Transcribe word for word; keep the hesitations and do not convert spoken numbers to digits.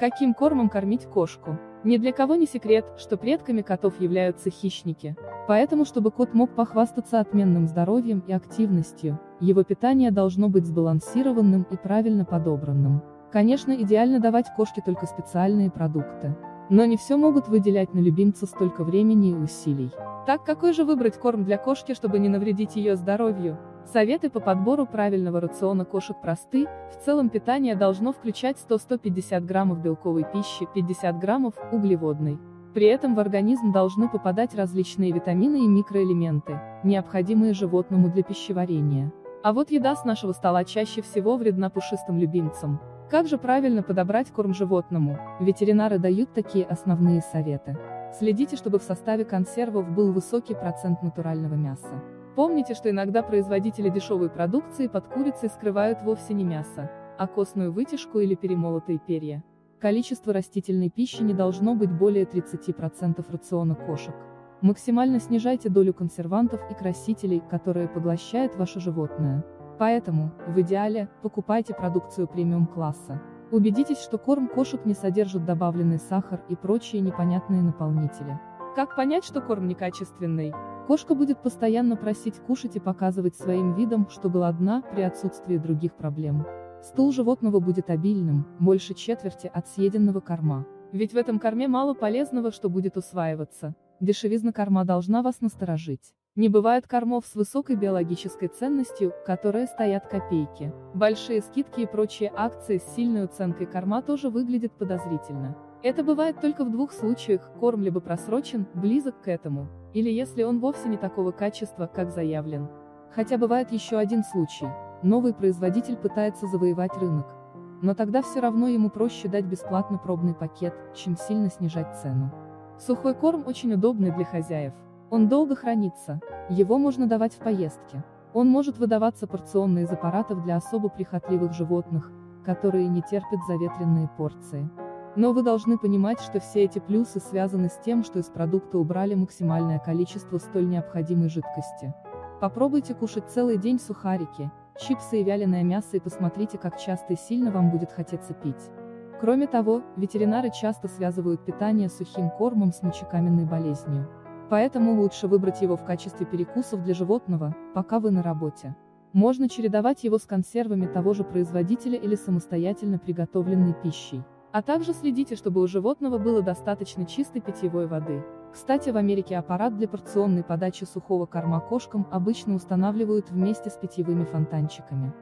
Каким кормом кормить кошку? Ни для кого не секрет, что предками котов являются хищники. Поэтому, чтобы кот мог похвастаться отменным здоровьем и активностью, его питание должно быть сбалансированным и правильно подобранным. Конечно, идеально давать кошке только специальные продукты. Но не все могут выделять на любимца столько времени и усилий. Так какой же выбрать корм для кошки, чтобы не навредить ее здоровью? Советы по подбору правильного рациона кошек просты. В целом питание должно включать сто — сто пятьдесят граммов белковой пищи, пятьдесят граммов углеводной. При этом в организм должны попадать различные витамины и микроэлементы, необходимые животному для пищеварения. А вот еда с нашего стола чаще всего вредна пушистым любимцам. Как же правильно подобрать корм животному? Ветеринары дают такие основные советы. Следите, чтобы в составе консервов был высокий процент натурального мяса. Помните, что иногда производители дешевой продукции под курицей скрывают вовсе не мясо, а костную вытяжку или перемолотые перья. Количество растительной пищи не должно быть более тридцати процентов рациона кошек. Максимально снижайте долю консервантов и красителей, которые поглощает ваше животное. Поэтому, в идеале, покупайте продукцию премиум-класса. Убедитесь, что корм кошек не содержит добавленный сахар и прочие непонятные наполнители. Как понять, что корм некачественный? Кошка будет постоянно просить кушать и показывать своим видом, что голодна при отсутствии других проблем. Стул животного будет обильным, больше четверти от съеденного корма. Ведь в этом корме мало полезного, что будет усваиваться. Дешевизна корма должна вас насторожить. Не бывает кормов с высокой биологической ценностью, которые стоят копейки. Большие скидки и прочие акции с сильной уценкой корма тоже выглядят подозрительно. Это бывает только в двух случаях: корм либо просрочен, близок к этому, или если он вовсе не такого качества, как заявлен. Хотя бывает еще один случай: новый производитель пытается завоевать рынок. Но тогда все равно ему проще дать бесплатно пробный пакет, чем сильно снижать цену. Сухой корм очень удобный для хозяев. Он долго хранится, его можно давать в поездке. Он может выдаваться порционно из аппаратов для особо прихотливых животных, которые не терпят заветренные порции. Но вы должны понимать, что все эти плюсы связаны с тем, что из продукта убрали максимальное количество столь необходимой жидкости. Попробуйте кушать целый день сухарики, чипсы и вяленое мясо и посмотрите, как часто и сильно вам будет хотеться пить. Кроме того, ветеринары часто связывают питание сухим кормом с мочекаменной болезнью. Поэтому лучше выбрать его в качестве перекусов для животного, пока вы на работе. Можно чередовать его с консервами того же производителя или самостоятельно приготовленной пищей. А также следите, чтобы у животного было достаточно чистой питьевой воды. Кстати, в Америке аппарат для порционной подачи сухого корма кошкам обычно устанавливают вместе с питьевыми фонтанчиками.